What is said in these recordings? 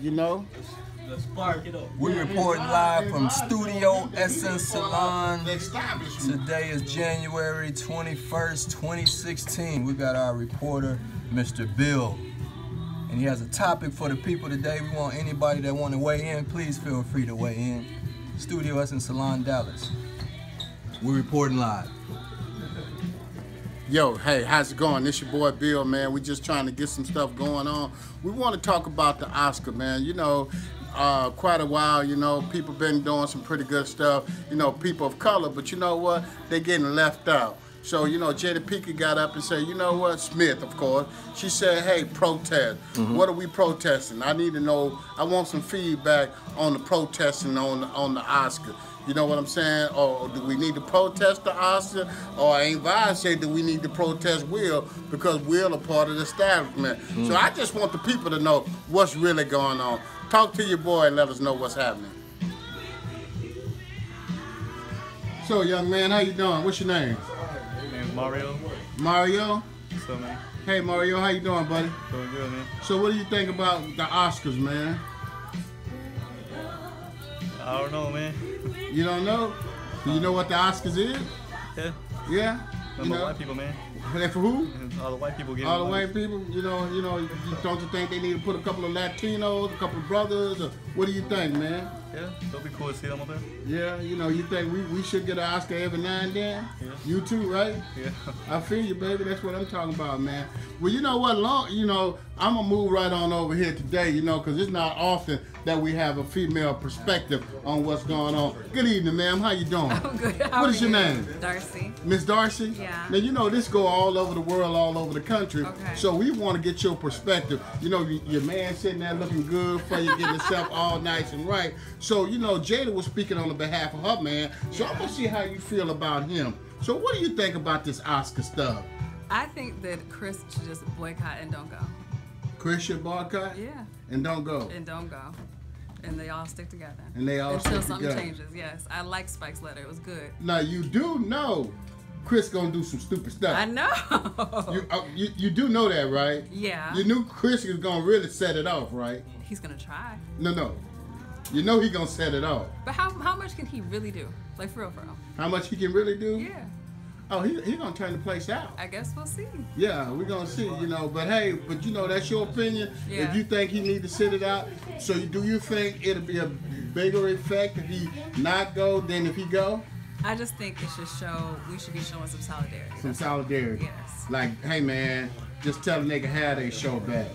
You know? Let's spark it up. We're reporting live from Studio Essence Salon. Today is January 21st, 2016. We got our reporter, Mr. Bill. And he has a topic for the people today. We want anybody that want to weigh in, please feel free to weigh in. Studio Essence Salon, Dallas. We're reporting live. Yo, hey, how's it going? It's your boy Bill, man. We just trying to get some stuff going on. We want to talk about the Oscar, man. You know, quite a while, you know, people been doing some pretty good stuff. You know, people of color, but you know what? They getting left out. So, you know, Jada Pinkett got up and said, you know what? Smith, of course. She said, hey, protest. What are we protesting? I need to know. I want some feedback on the protesting on the Oscar. You know what I'm saying? Or do we need to protest the Oscar? Or ain't Vine say that we need to protest Will because Will a part of the establishment. So I just want the people to know what's really going on. Talk to your boy and let us know what's happening. So, young man, how you doing? What's your name? Hey, man, Mario. Mario? What's up, man? Hey, Mario, how you doing, buddy? Doing good, man. So what do you think about the Oscars, man? I don't know, man. You don't know? Do you know what the Oscars is? Yeah. Yeah? That's for white people, man. And for who? And all the white people getting all the white people? You know, don't you think they need to put a couple of Latinos, a couple of brothers? Or what do you think, man? Yeah, it'll be cool to see them up there. Yeah, you know, you think we should get an Oscar every now and then? Yeah. You too, right? Yeah. I feel you, baby. That's what I'm talking about, man. Well, you know what, I'm going to move right on over here today, you know, because it's not often that we have a female perspective on what's going on. Good evening, ma'am. How you doing? I'm good. What is your name? Darcy. Miss Darcy? Yeah. Now, you know, this go all over the world, all over the country. Okay. So we want to get your perspective. You know, your man sitting there looking good for you, getting himself all nice and right. So, you know, Jada was speaking on the behalf of her man. So yeah. I'm going to see how you feel about him. So what do you think about this Oscar stuff? I think that Chris should just boycott and don't go. Chris should boycott? Yeah. And don't go? And don't go. And they all stick together. And they all Until something changes, yes. I like Spike's letter. It was good. Now, you do know Chris gonna do some stupid stuff. I know. You do know that, right? Yeah. You knew Chris was gonna really set it off, right? He's gonna try. No. You know he gonna set it off. But how much can he really do? Like, for real. How much he can really do? Yeah. Oh, he gonna turn the place out. I guess we'll see. Yeah, we're gonna see, you know. But hey, but you know, that's your opinion. Yeah. If you think he need to sit it out, so do you think it'll be a bigger effect if he not go than if he go? I just think it should show. We should be showing some solidarity. Some solidarity. Yes. Like, hey man, just tell a nigga how they show back.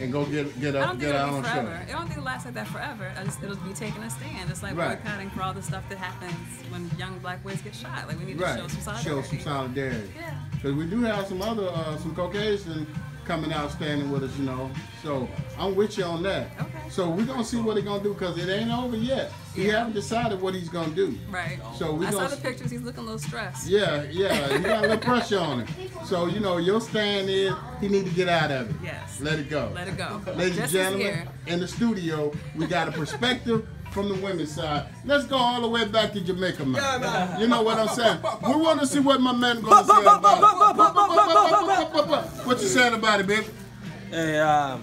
And go get our own show. I don't think it'll last like that forever. It'll be taking a stand. It's like boycotting for all the stuff that happens when young black boys get shot. Like, we need to show some solidarity. Show some solidarity. Yeah. Because we do have some other some Caucasian coming out standing with us, you know. So I'm with you on that. Okay. So we're gonna see what he's gonna do because it ain't over yet. He haven't decided what he's gonna do. Right. So we saw the pictures. He's looking a little stressed. Yeah. He got a little pressure on him. So you know, your stand is he need to get out of it. Yes. Let it go. Let it go. Ladies and gentlemen, in the studio, we got a perspective from the women's side. Let's go all the way back to Jamaica, man. Yeah, you know what I'm saying? We want to see what my man gonna say about it. What you saying about it, baby? Hey,